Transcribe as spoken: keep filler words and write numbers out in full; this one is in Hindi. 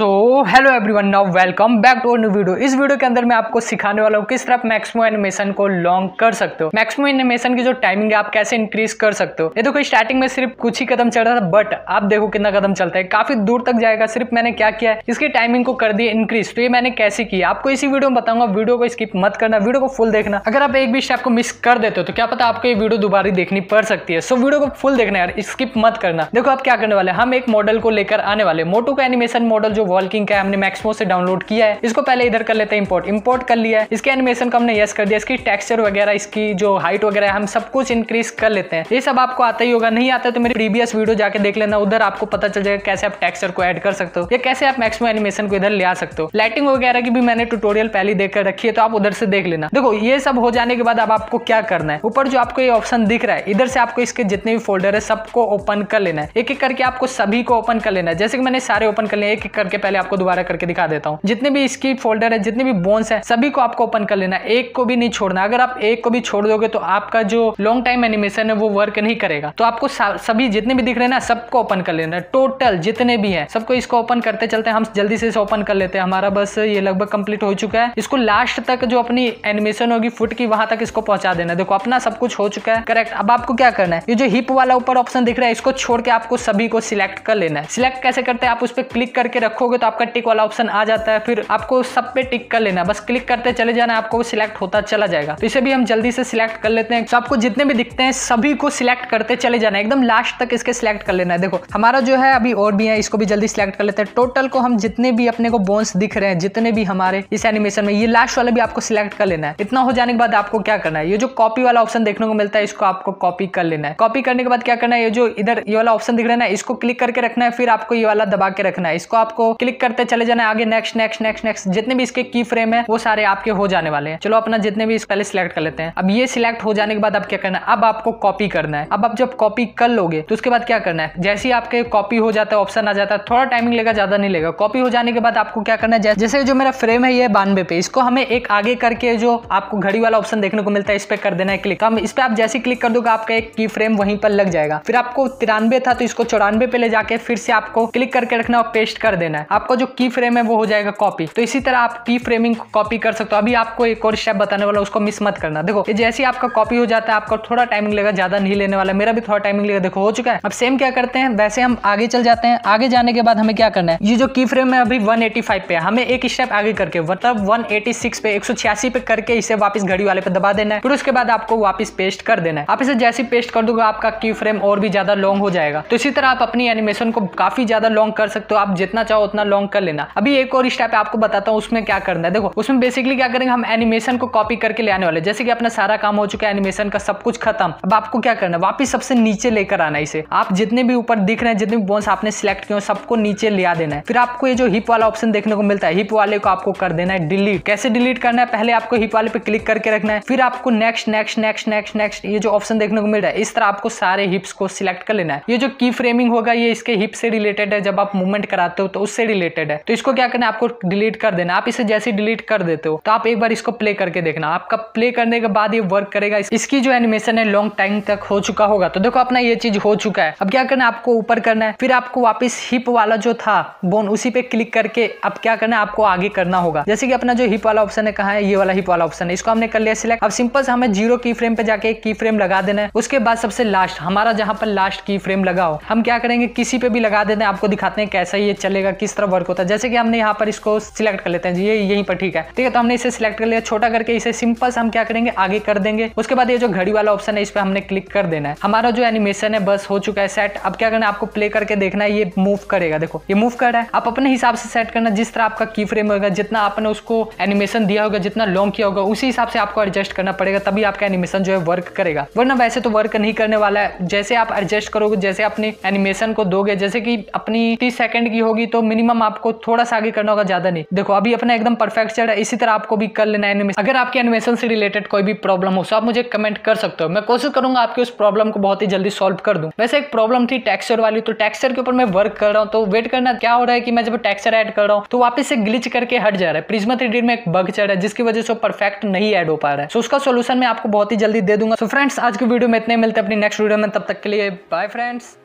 So hello everyone, now welcome back to new video. इस वीडियो के अंदर मैं आपको सिखाने वाला हूँ किस तरह मैक्सिमो एनिमेशन को लॉन्ग कर सकते हो, मैक्सिमो एनिमेशन की जो टाइमिंग है आप कैसे इंक्रीज कर सकते हो। ये देखो स्टार्टिंग में सिर्फ कुछ ही कदम चल रहा था, बट आप देखो कितना कदम चलता है, काफी दूर तक जाएगा। सिर्फ मैंने क्या किया है, इसकी टाइमिंग को कर दिया इंक्रीज। तो ये मैंने कैसे किया आपको इसी वीडियो में बताऊंगा। वीडियो को स्किप मत करना, वीडियो को फुल देखना। अगर आप एक भी स्टेप को मिस कर देते हो तो क्या पता आपको ये वीडियो दोबारा देखनी पड़ सकती है। सो वीडियो को फुल देखना यार, स्किप मत करना। देखो आप क्या करने वाले, हम एक मॉडल को लेकर आने वाले, मोटो का एनिमेशन मॉडल जो वॉल्किंग का है, हमने मैक्सिमो से डाउनलोड किया है। इसको पहले इधर कर लेते हैं इंपोर्ट। इंपोर्ट कर लिया है, इसके एनिमेशन को हमने यस कर दिया। इसकी टेक्सचर वगैरह, इसकी जो हाइट वगैरह, हम सब कुछ इंक्रीज कर लेते हैं। ये सब आपको आता ही होगा, नहीं आता तो मेरे प्रीवियस वीडियो जाके देख लेना, उधर आपको पता चल जाएगा कैसे आप टेक्सचर को ऐड कर सकते हो या कैसे आप मैक्सिमो एनिमेशन को इधर ले आ सकते हो। लाइटिंग वगैरह की भी मैंने ट्यूटोरियल पहले देख कर रखी है, तो आप उधर से देख लेना। देखो ये सब हो जाने के बाद अब आपको क्या करना है, ऊपर जो आपको ये ऑप्शन दिख रहा है, इधर से आपको इसके जितने भी फोल्डर है सबको ओपन कर लेना है। एक एक करके आपको सभी को ओपन कर लेना है। जैसे कि मैंने सारे ओपन कर लिए, एक एक करके पहले आपको दोबारा करके दिखा देता हूँ। जितने भी इसकी फोल्डर है, जितने भी बोन्स है, सभी को आपको ओपन कर लेना, एक को भी नहीं छोड़ना। अगर आप एक को भी छोड़ दोगे तो आपका जो लॉन्ग टाइम एनिमेशन है वो वर्क नहीं करेगा। तो आपको सभी जितने भी दिख रहे हैं ना, सबको ओपन कर लेना, टोटल जितने भी है सबको। इसको ओपन करते चलते हम जल्दी से इसे ओपन कर लेते हैं। हमारा बस ये लगभग कंप्लीट हो चुका है। इसको लास्ट तक जो अपनी एनिमेशन होगी फुट की, वहां तक इसको पहुंचा देना। देखो अपना सब कुछ हो चुका है, करेक्ट। अब आपको क्या करना है, ये जो हिप वाला ऊपर ऑप्शन दिख रहा है, इसको छोड़ के आपको सभी को सिलेक्ट कर लेना है। सिलेक्ट कैसे करते हैं, आप उस पर क्लिक करके रखोगे तो आपका टिक वाला ऑप्शन आ जाता है, फिर आपको सब पे टिक कर लेना। बस क्लिक करते चले जाना, आपको वो सिलेक्ट होता चला जाएगा। तो इसे भी हम जल्दी से सिलेक्ट कर लेते हैं। तो आपको जितने भी दिखते हैं सभी को सिलेक्ट करते चले जाना, एकदम लास्ट तक इसके सिलेक्ट कर लेना है। देखो हमारा जो है अभी और भी है, इसको भी जल्दी सिलेक्ट कर लेते हैं। टोटल को हम जितने भी अपने को बोन्स दिख रहे हैं, जितने भी हमारे इस एनिमेशन में, ये लास्ट वाला भी आपको सिलेक्ट कर लेना है। इतना हो जाने के बाद आपको क्या करना है, ये जो कॉपी वाला ऑप्शन देखने को मिलता है, इसको आपको कॉपी कर लेना है। कॉपी करने के बाद क्या करना है, ये जो इधर ये वाला ऑप्शन दिख रहा है ना, इसको क्लिक करके रखना है, फिर आपको ये वाला दबा के रखना है। इसको आपको क्लिक करते चले जाना आगे, नेक्स्ट नेक्स्ट नेक्स्ट नेक्स्ट। जितने भी इसके की फ्रेम है वो सारे आपके हो जाने वाले हैं। चलो अपना जितने भी पहले सिलेक्ट कर लेते हैं। अब ये सिलेक्ट हो जाने के बाद अब क्या करना है, अब आपको कॉपी करना है। अब आप जब कॉपी कर लोगे तो उसके बाद क्या करना है, जैसे ही आपके कॉपी हो जाता है ऑप्शन आ जाता है, थोड़ा टाइमिंग लेगा, ज्यादा नहीं लेगा। कॉपी हो जाने के बाद आपको क्या करना है, जैसे जो मेरा फ्रेम है ये बानवे पे, इसको हमें एक आगे करके जो आपको घड़ी वाला ऑप्शन देखने को मिलता है इस पर कर देना है क्लिक। हम इस पर आप जैसे क्लिक कर दोगे आपका एक की फ्रेम वहीं पर लग जाएगा। फिर आपको तिरानवे था तो इसको चौरानवे पे ले जाके फिर से आपको क्लिक करके रखना और पेस्ट कर देना है। आपका जो की फ्रेम है वो हो जाएगा कॉपी। तो इसी तरह आप की फ्रेमिंग कॉपी कर सकते हो। अभी आपको एक और स्टेप बताने वाला, उसको मिस मत करना। देखो जैसे ही आपका कॉपी हो जाता है, आपको थोड़ा टाइमिंग लेगा, ज्यादा नहीं लेने वाला, मेरा भी थोड़ा टाइमिंग लेगा। देखो हो चुका है। अब सेम क्या करते हैं, वैसे हम आगे चल जाते हैं। आगे जाने के बाद हमें क्या करना है, ये जो की फ्रेम है अभी एक सौ पचासी पे, हमें एक स्टेप आगे करके मतलब एक सौ छियासी पे, एक सौ छियासी पे करके इसे वापस घड़ी वाले पे दबा देना है। फिर उसके बाद आपको वापस पेस्ट कर देना है। आप इसे जैसे पेस्ट कर दोगे आपका की फ्रेम और भी ज्यादा लॉन्ग हो जाएगा। तो इसी तरह आप अपनी एनिमेशन को काफी ज्यादा लॉन्ग कर सकते हो। आप जितना चाहो उतना लॉन्ग कर लेना। अभी एक और स्टेप आपको बताता हूँ उसमें क्या करना है। देखो उसमें बेसिकली क्या करेंगे, हम एनिमेशन को कॉपी करके ले आने वाले। जैसे कि अपना सारा काम हो चुका है, एनिमेशन का सब कुछ खत्म। अब आपको क्या करना है, वापस सबसे नीचे लेकर आना है इसे। आप जितने भी ऊपर दिख रहे हैं, जितने भी बोन्स आपने सिलेक्ट किए सबको नीचे ले आ देना है। फिर आपको ये जो हिप वाला ऑप्शन देखने को मिलता है, हिप वाले को आपको कर देना है डिलीट। कैसे डिलीट करना है, पहले आपको हिप वाले पे क्लिक करके रखना है, फिर आपको next next next next next ये जो ऑप्शन देखने को मिल रहा है, इस तरह आपको सारे हिप्स को सिलेक्ट कर लेना है। ये जो की फ्रेमिंग होगा ये इसके हिप से रिलेटेड है, जब आप मूवमेंट कराते हो तो उससे रिलेटेड है। तो इसको क्या करना है, आपको डिलीट कर देना। आप इसे जैसे डिलीट कर देते हो तो आप एक बार इसको प्ले करके देखना, आपका प्ले करने के बाद ये वर्क करेगा। इसकी जो एनिमेशन है लॉन्ग टाइम तक हो चुका होगा। तो देखो अपना ये चीज हो चुका है। अब क्या करना है, आपको ऊपर करना है, फिर आपको वापस हिप वाला जो था बोन उसी पे क्लिक करके अब क्या करना है, आपको आगे करना होगा। जैसे कि अपना जो हिप वाला ऑप्शन है, कहाँ है ये वाला हिप वाला ऑप्शन है, इसको हमने कर लिया सिलेक्ट। अब सिंपल से हमें जीरो की फ्रेम पे जाके एक की फ्रेम लगा देना है। उसके बाद सबसे लास्ट हमारा जहां पर लास्ट की फ्रेम लगा हो, हम क्या करेंगे किसी पे भी लगा देते हैं। आपको दिखाते हैं कैसा ये चलेगा, किस तरह वर्क होता है। जैसे कि हमने यहाँ पर इसको सिलेक्ट कर लेते हैं, ये यहीं पर ठीक है, ठीक है। तो हमने इसे सिलेक्ट कर लिया, छोटा करके इसे सिंपल से हम क्या करेंगे आगे कर देंगे। उसके बाद ये जो घड़ी वाला ऑप्शन है इस पर हमने क्लिक कर देना है। हमारा जो एनिमेशन है बस हो चुका है सेट। अब क्या करना है, आपको प्ले करके देखना है, ये मूव करेगा। देखो ये मूव कर रहा है, आप अपने हिसाब से सेट करना। जिस तरह आपका की फ्रेम होगा, जितना आपने उसको एनिमेशन दिया होगा, जितना लॉन्ग किया होगा, उसी हिसाब से आपको एडजस्ट करना पड़ेगा, तभी आपका एनिमेशन जो है वर्क करेगा, वरना वैसे तो वर्क नहीं करने वाला है। जैसे आप एडजस्ट करोगे, जैसे अपने एनिमेशन को दोगे, जैसे कि अपनी तीस सेकंड की होगी तो मिनिमम आपको थोड़ा सा आगे करना होगा, ज्यादा नहीं। देखो अभी अपना एकदम परफेक्ट चल रहा है, इसी तरह आपको भी कर लेना एनिमेशन। अगर आपके एनिमेशन से रिलेटेड कोई भी प्रॉब्लम हो तो आप मुझे कमेंट कर सकते हो, मैं कोशिश करूंगा आपके उस प्रॉब्लम को बहुत ही जल्दी सॉल्व कर दूं। वैसे एक प्रॉब्लम थी टेक्सचर वाली, तो टेक्सचर के ऊपर मैं वर्क कर रहा हूँ। तो वेट करना, क्या हो रहा है कि मैं जब टेक्सचर ऐड कर रहा हूँ तो वापस से ग्लिच करके हट जा रहा है। प्रिज्मा थ्री डी में एक बग चल रहा है जिसकी वजह से परफेक्ट नहीं ऐड हो पा रहा है। सो उसका सोल्यूशन मैं आपको बहुत ही जल्दी दे दूंगा। सो फ्रेंड्स आज की वीडियो में इतने, मिलते हैं अपनी नेक्स्ट वीडियो में, तब तक के लिए बाय फ्रेंड्स।